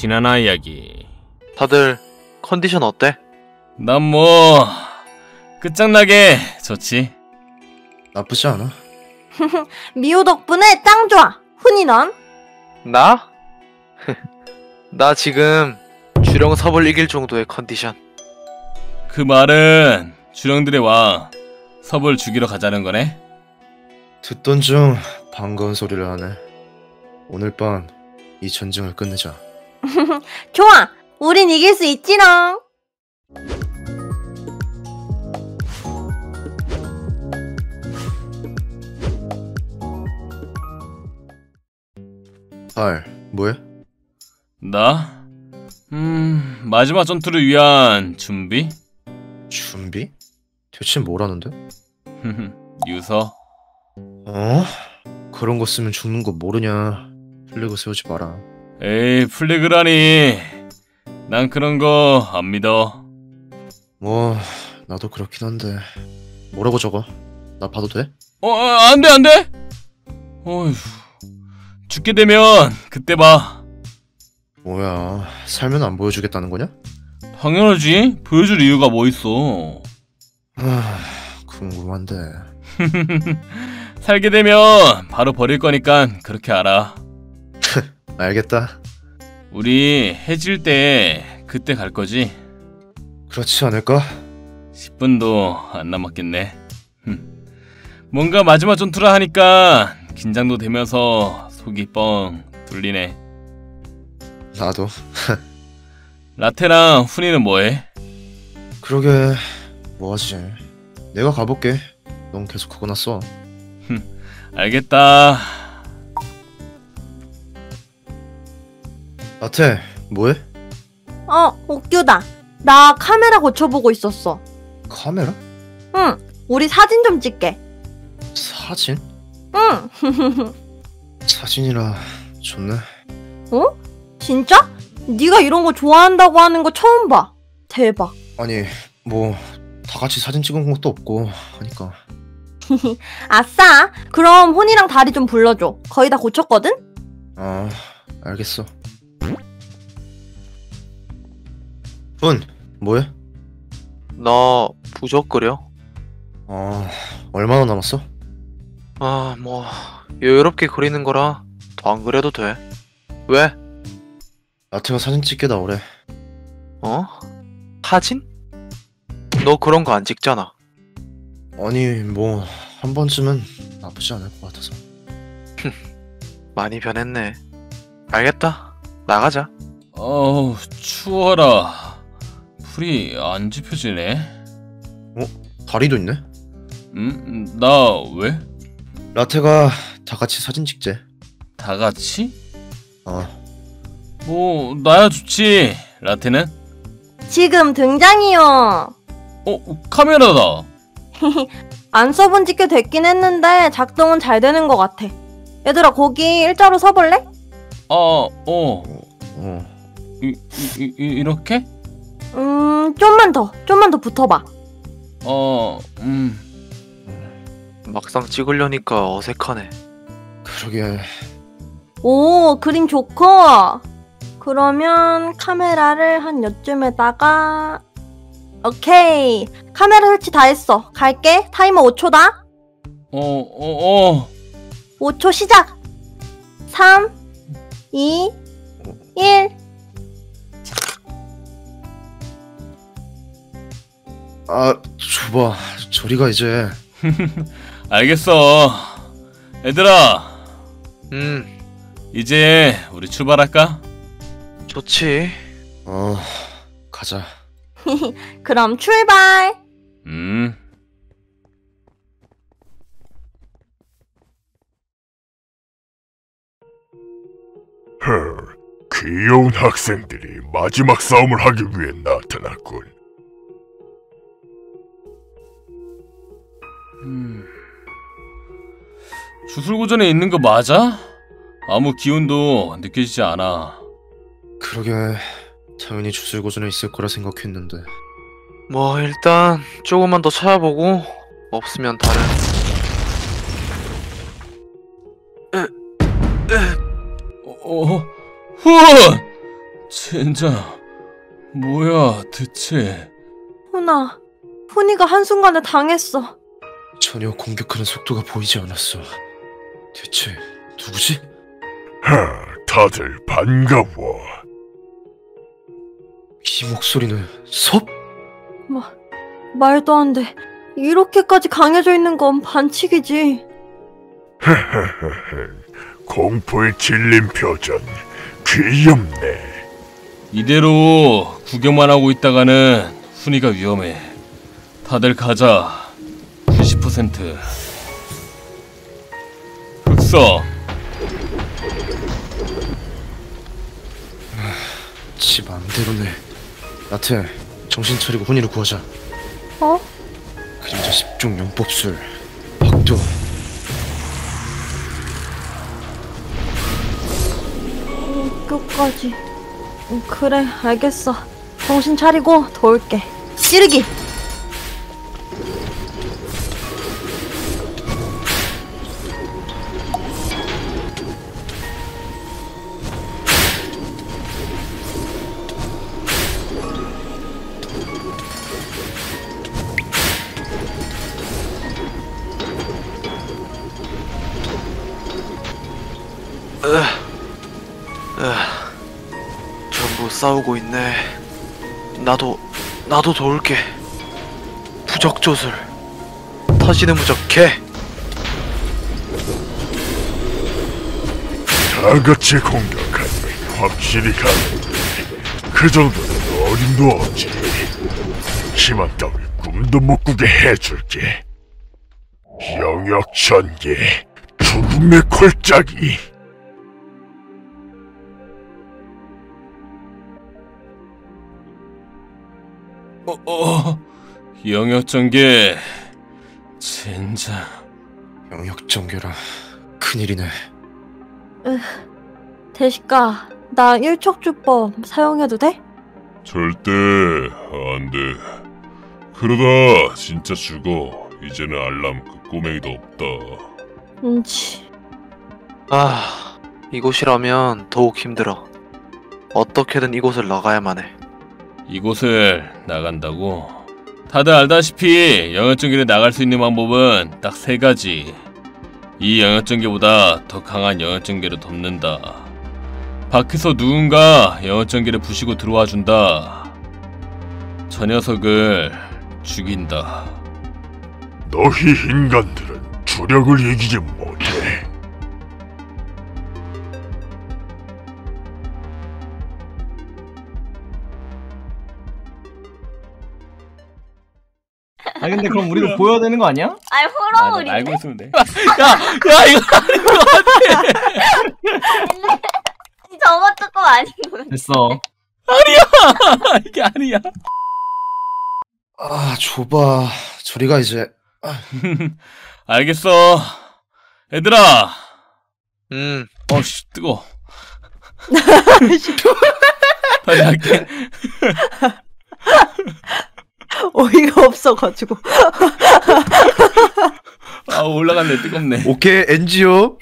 지난아 이야기. 다들 컨디션 어때? 난 뭐 끝장나게 좋지. 나쁘지 않아. 미호 덕분에 짱 좋아. 훈이 넌? 나? 나 지금 주령 섭을 이길 정도의 컨디션. 그 말은 주령들의 왕 섭을 죽이러 가자는 거네? 듣던 중 반가운 소리를 하네. 오늘 밤 이 전쟁을 끝내자. 좋아! 우린 이길 수 있지롱! 달, 뭐해? 나? 마지막 전투를 위한 준비? 준비? 대체 뭐라는데? 유서. 어? 그런 거 쓰면 죽는 거 모르냐. 플래그 세우지 마라. 에이, 플래그라니. 난 그런 거 안 믿어. 뭐, 나도 그렇긴 한데. 뭐라고 적어? 나 봐도 돼? 안 돼, 안 돼! 어휴. 죽게 되면 그때 봐. 뭐야, 살면 안 보여주겠다는 거냐? 당연하지. 보여줄 이유가 뭐 있어. 아, 궁금한데. 살게 되면 바로 버릴 거니까 그렇게 알아. 알겠다. 우리 해질 때 그때 갈 거지? 그렇지 않을까? 10분도 안 남았겠네. 뭔가 마지막 전투라 하니까 긴장도 되면서 속이 뻥 뚫리네. 나도. 라테랑 훈이는 뭐해? 그러게 뭐하지? 내가 가볼게. 넌 계속 그거나 써. 알겠다. 라테, 뭐해? 웃겨다. 나 카메라 고쳐보고 있었어. 카메라? 응, 우리 사진 좀 찍게. 사진? 응. 사진이라 좋네. 어? 진짜? 네가 이런 거 좋아한다고 하는 거 처음 봐. 대박. 아니, 뭐 다 같이 사진 찍은 것도 없고 하니까. 아싸! 그럼 훈이랑 다리 좀 불러줘. 거의 다 고쳤거든? 아, 알겠어. 훈, 뭐해? 나 부적거려. 얼마나 남았어? 아, 뭐 여유롭게 그리는 거라 더 안 그래도 돼. 왜? 라테가 사진 찍게 나오래. 어? 사진? 너 그런 거 안 찍잖아. 아니, 뭐 한 번쯤은 나쁘지 않을 것 같아서. 많이 변했네. 알겠다, 나가자. 어우, 추워라. 풀이 안 짚혀지네. 어? 다리도 있네? 나 왜? 라테가 다 같이 사진 찍재. 다 같이? 뭐 나야 좋지. 라테는? 지금 등장이요. 카메라다. 안 써본 지 꽤 됐긴 했는데 작동은 잘 되는 것 같아. 얘들아, 거기 일자로 서볼래? 이렇게? 좀만 더 붙어봐. 막상 찍으려니까 어색하네. 그러게. 오, 그림 좋고. 그러면 카메라를 한 요쯤에다가. 오케이, 카메라 설치 다 했어. 갈게. 타이머 5초다. 5초 시작. 3, 2, 1. 아, 줘봐. 저리가 이제. 알겠어. 얘들아. 이제 우리 출발할까? 좋지. 가자. 그럼 출발. 귀여운 학생들이 마지막 싸움을 하기 위해 나타났군. 주술고전에 있는 거 맞아? 아무 기운도 느껴지지 않아. 그러게, 당연히 주술고전에 있을 거라 생각했는데. 뭐 일단 조금만 더 찾아보고 없으면 다른. 훈! 젠장, 뭐야 대체. 훈아, 훈이가 한순간에 당했어. 전혀 공격하는 속도가 보이지 않았어. 대체 누구지? 하, 다들 반가워. 이 목소리는 섭? 말도 안 돼. 이렇게까지 강해져 있는 건 반칙이지. 공포에 질린 표정 귀엽네. 이대로 구경만 하고 있다가는 훈이가 위험해. 다들 가자. 90% 흑서. 지 맘대로네. 라테, 정신 차리고 훈이를 구하자. 어? 그림자 10종 영법술 박도. 끝까지. 그래, 알겠어. 정신 차리고 도울게. 찌르기. 전부 싸우고 있네. 나도 도울게. 부적조술 터지는 무적해. 다같이 공격하니 확실히 강해. 그 정도는 어림도 없지. 심한 땅을 꿈도 못 꾸게 해줄게. 영역 전개, 죽음의 골짜기. 영역전개. 젠장. 영역전개라, 큰일이네. 대식가, 나 일척주법 사용해도 돼? 절대 안 돼. 그러다 진짜 죽어. 이제는 알람 그 꼬맹이도 없다. 치. 아, 이곳이라면 더욱 힘들어. 어떻게든 이곳을 나가야만 해. 이곳을 나간다고? 다들 알다시피 영역전개를 나갈 수 있는 방법은 딱 3가지. 이 영역전개보다 더 강한 영역전개를 덮는다. 밖에서 누군가 영역전개를 부시고 들어와준다. 저 녀석을 죽인다. 너희 인간들은 주력을 이기지 못해. 아 근데 그럼 우리도 보여야 되는 거 아니야? 아니 호러우리인데? 알고 있으면 돼. 야 이거 아닌 거 같아. 저거 조금 아닌 거 같아. 됐어. 아니야! 이게 아니야. 아 좁아. 저리가 이제. 알겠어. 얘들아. 어씨 뜨거워. 다시 할게. 어이가 없어가지고. 아 올라갔네. 뜨겁네. 오케이 NGO.